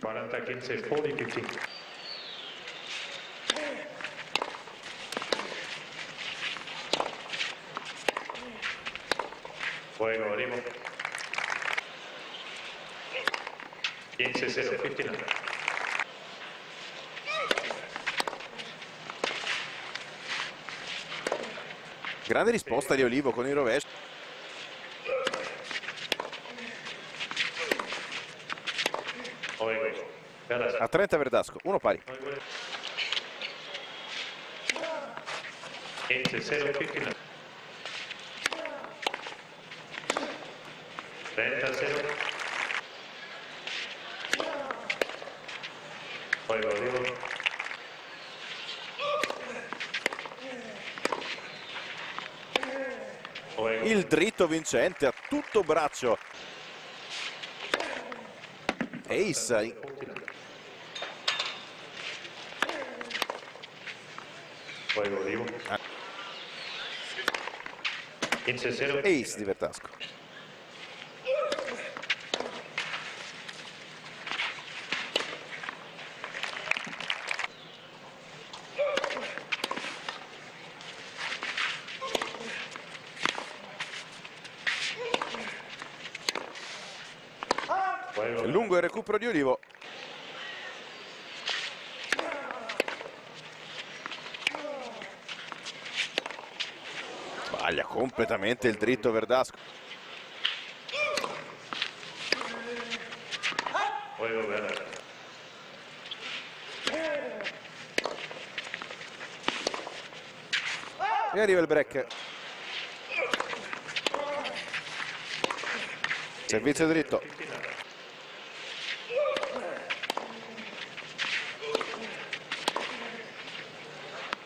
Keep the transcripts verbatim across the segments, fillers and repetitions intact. quaranta quindici fuori tutti. Fuego, Olivo. quindici zero, quindici. Grande risposta di Olivo con il rovescio. A trenta Verdasco, uno pari. trenta zero. Poi Olivo. Il dritto vincente a tutto braccio. Ace. Ace di Verdasco. Lungo il recupero di Olivo. Sbaglia completamente il dritto Verdasco. E arriva il break. Servizio dritto.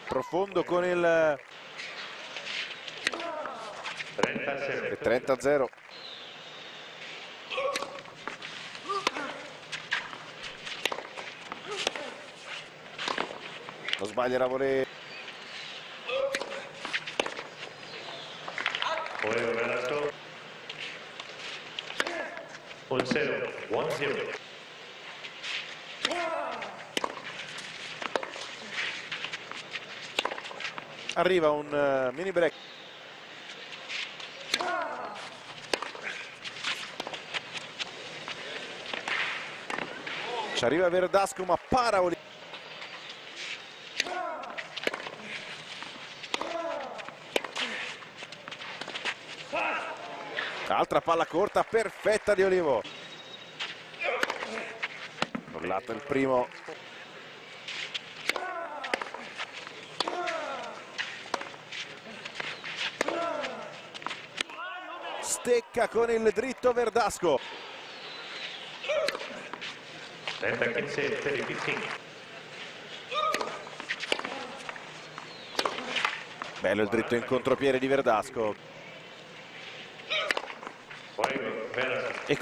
Profondo con il trenta zero. Non sbaglia la volée. uno zero. Arriva un uh, mini break. Ci arriva Verdasco ma para Olivo. Altra palla corta perfetta di Olivo. Urlato il primo. Stecca con il dritto Verdasco. Bello il dritto in contropiede di Verdasco. E...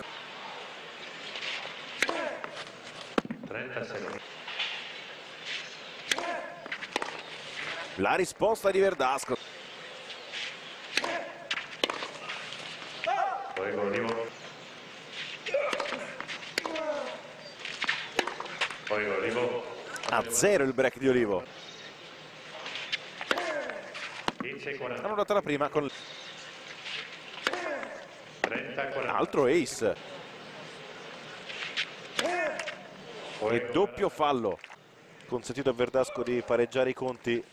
la risposta di Verdasco. A zero il break di Olivo. Hanno dato la prima con un altro ace. E doppio fallo. Consentito a Verdasco di pareggiare i conti.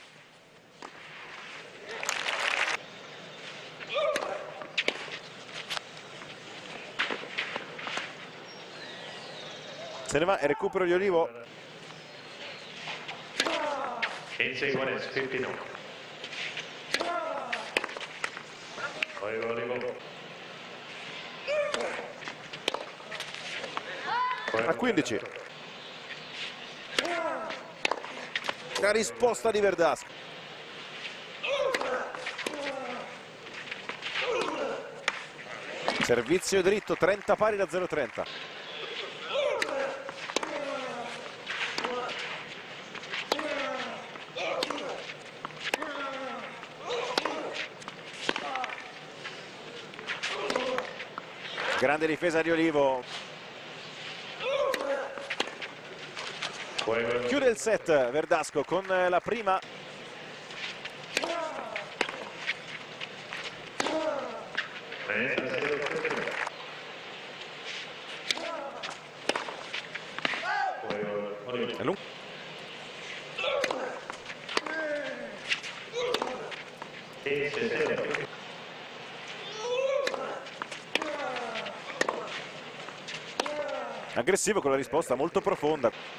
Se ne va e recupero di Olivo. A quindici. La risposta di Verdasco. Servizio dritto, trenta pari da zero trenta. Grande difesa di Olivo. Chiude il set Verdasco con la prima. Aggressivo con la risposta molto profonda.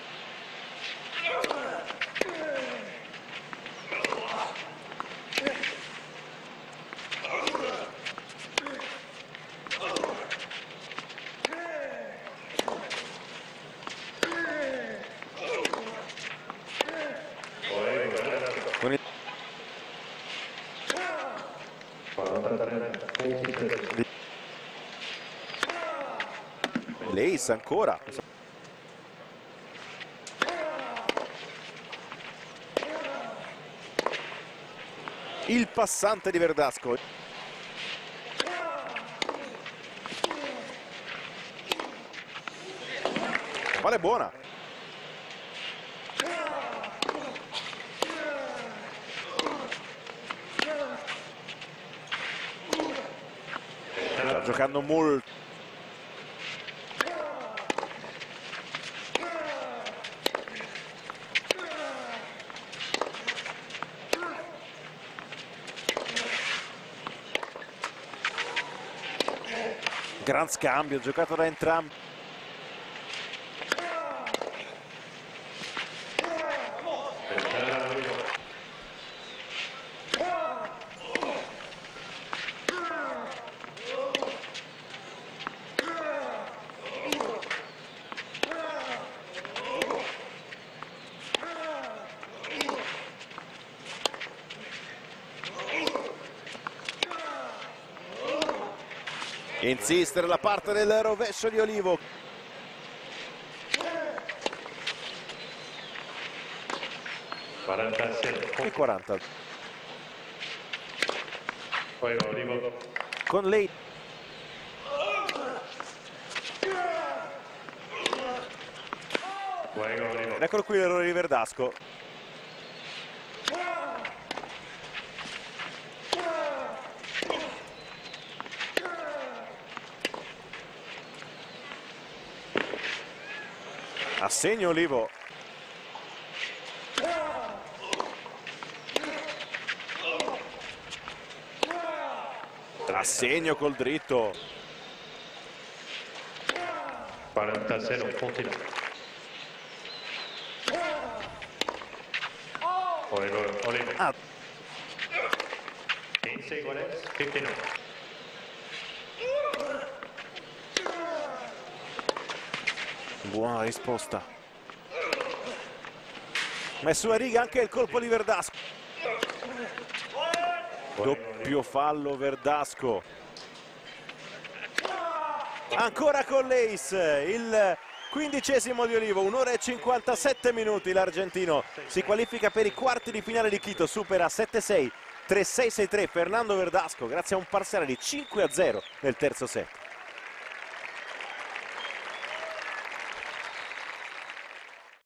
Leis ancora. Il passante di Verdasco. Vale buona. Sta giocando molto. Gran scambio giocato da entrambi. Insistere la parte del rovescio di Olivo. quarantasette e quaranta. Poi Olivo con lei. Ed eccolo qui l'errore di Verdasco. Assegno Olivo. Assegno col dritto. quarantasei punti. Olivo. Ah. cinquantanove. Buona risposta. Messo una riga anche il colpo di Verdasco. Doppio fallo Verdasco. Ancora con l'ace. Il quindicesimo di Olivo. un'ora e cinquantasette minuti. L'argentino si qualifica per i quarti di finale di Chito. Supera sette sei, tre sei, sei tre Fernando Verdasco. Grazie a un parziale di cinque a zero nel terzo set.